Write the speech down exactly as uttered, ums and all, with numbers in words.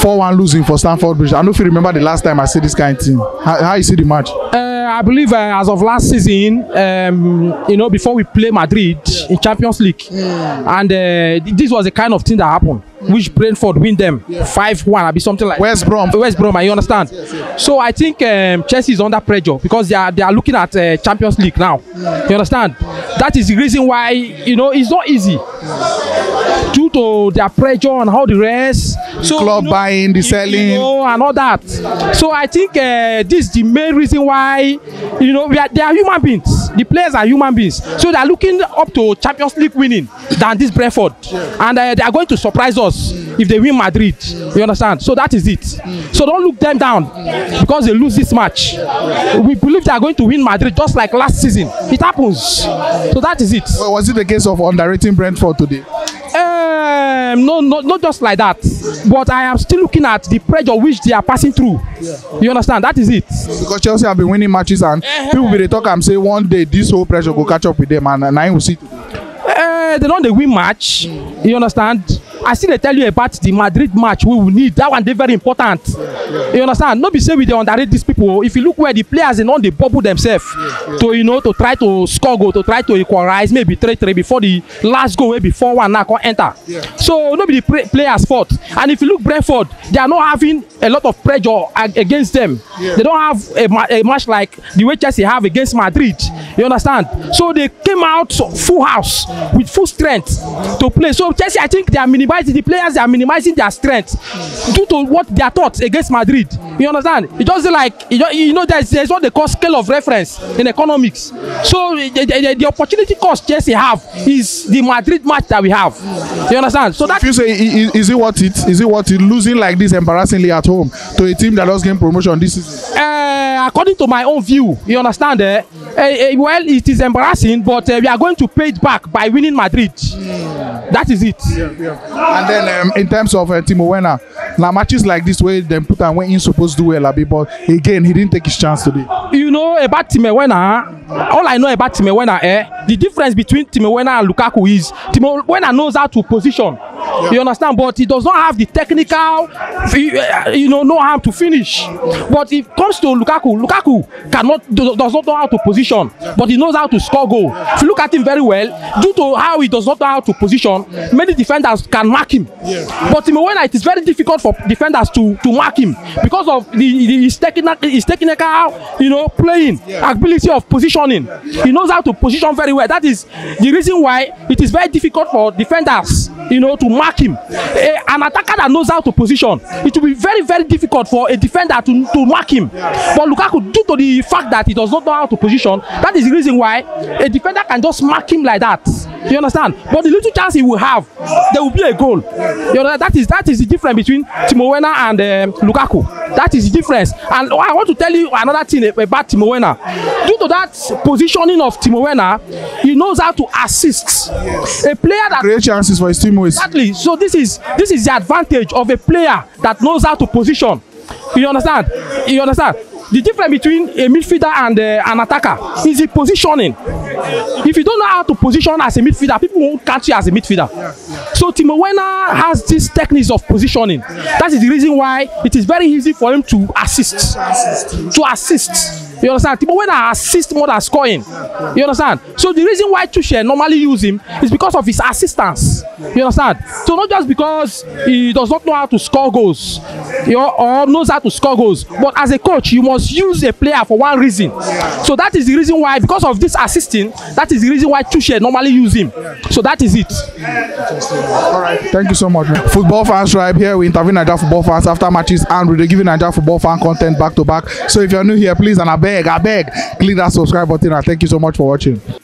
four one losing for Stamford Bridge. I don't know if you remember the last time I see this kind of thing. How, how you see the match? Uh, I believe uh, as of last season, um, you know, before we play Madrid yeah. in Champions League, yeah. and uh, this was the kind of thing that happened, yeah. which Brentford win them five one, yeah. or be something like West Brom. West Brom, I understand. Yes, yes, yes. So I think um, Chelsea is under pressure because they are they are looking at uh, Champions League now. Yeah. You understand? Yeah. That is the reason why you know it's not easy. Yeah. Due to their pressure on how the rest, the so, club you know, buying, the selling, you know, and all that. Yeah. So I think uh, this is the main reason why. You know, we are, they are human beings. The players are human beings, yeah. so they are looking up to Champions League winning than this Brentford, yeah. and uh, they are going to surprise us mm. if they win Madrid. Mm. You understand? So that is it. Mm. So don't look them down mm. because they lose this match. Yeah. We believe they are going to win Madrid, just like last season. It happens. So that is it. Well, was it the case of underrating Brentford today? Um, no, no, not just like that. But I am still looking at the pressure which they are passing through. Yeah. You understand? That is it. Because Chelsea have been winning matches and people will talk and say one day this whole pressure will catch up with them and, and I will see today. Uh, they don't they win match. Mm. You understand? I still tell you about the Madrid match we will need. That one, they're very important. Yeah, yeah. You understand? Not be say we they underrate these people. If you look where the players and all they bubble themselves yeah, yeah. to you know to try to score goal, to try to equalize, maybe three three before the last goal, maybe four one now can enter. Yeah. So nobody players fault. And if you look Brentford, they are not having a lot of pressure against them. Yeah. They don't have a, ma a match like the way Chelsea have against Madrid. You understand? So they came out full house with full strength to play. So Chelsea, I think they are minimum. The players they are minimizing their strength due to what they are taught against Madrid. You understand? It doesn't like you know there's there's what they call scale of reference in economics. So the, the, the opportunity cost Chelsea have is the Madrid match that we have. You understand? So, so that if you say is, is it worth it? Is it worth it losing like this embarrassingly at home to a team that does gain promotion this season? Uh, according to my own view, you understand? Uh, uh, well, it is embarrassing, but uh, we are going to pay it back by winning Madrid. That is it. Yeah, yeah. And then um, in terms of uh, Timo Werner, now matches like this where they put and when he's supposed to do well, but again he didn't take his chance today. You know about Timo Werner, all I know about Timo Werner, eh, the difference between Timo Werner and Lukaku is Timo Werner knows how to position. Yeah. You understand, but he does not have the technical, you know, know how to finish. But if it comes to Lukaku, Lukaku cannot does not know how to position, but he knows how to score goal. If you look at him very well, due to how he does not know how to position, many defenders can mark him. Yeah, yeah. But Timo Werner, it is very difficult for defenders to to mark him because of the, the his technical, his technical, you know, playing yeah. ability of positioning. Yeah. He knows how to position very well. That is the reason why it is very difficult for defenders, you know, to mark him. A, an attacker that knows how to position, it will be very, very difficult for a defender to, to mark him. Yeah. But Lukaku, due to the fact that he does not know how to position, that is the reason why a defender can just mark him like that. You understand? But the little chance he will have, there will be a goal. You know, that is that is the difference between Timo Werner and um, Lukaku. That is the difference. And I want to tell you another thing about Timo Werner. Due to that positioning of Timo Werner, he knows how to assist. Yes. A player that creates chances for his teammates. Exactly. So this is this is the advantage of a player that knows how to position. You understand? You understand? The difference between a midfielder and uh, an attacker is the positioning. If you don't know how to position as a midfielder, people won't catch you as a midfielder. Yeah, yeah. So Timo Werner has these techniques of positioning. Yeah. That is the reason why it is very easy for him to assist. Yeah, assist. To assist. You understand? Timo Werner assists more than scoring. Yeah, yeah. You understand? So the reason why Tuchel normally uses him is because of his assistance. Yeah. You understand? So not just because he does not know how to score goals, you know, or knows how to score goals, but as a coach, you must use a player for one reason. Yeah. So that is the reason why, because of this assisting, that is the reason why Tuchel normally use him. Yeah. So that is it. All right. Thank you so much. Football Fans Tribe, here we interview Nigeria football fans after matches and we're giving Nigeria football fan content back to back. So if you're new here, please and I beg, I beg, click that subscribe button and thank you so much for watching.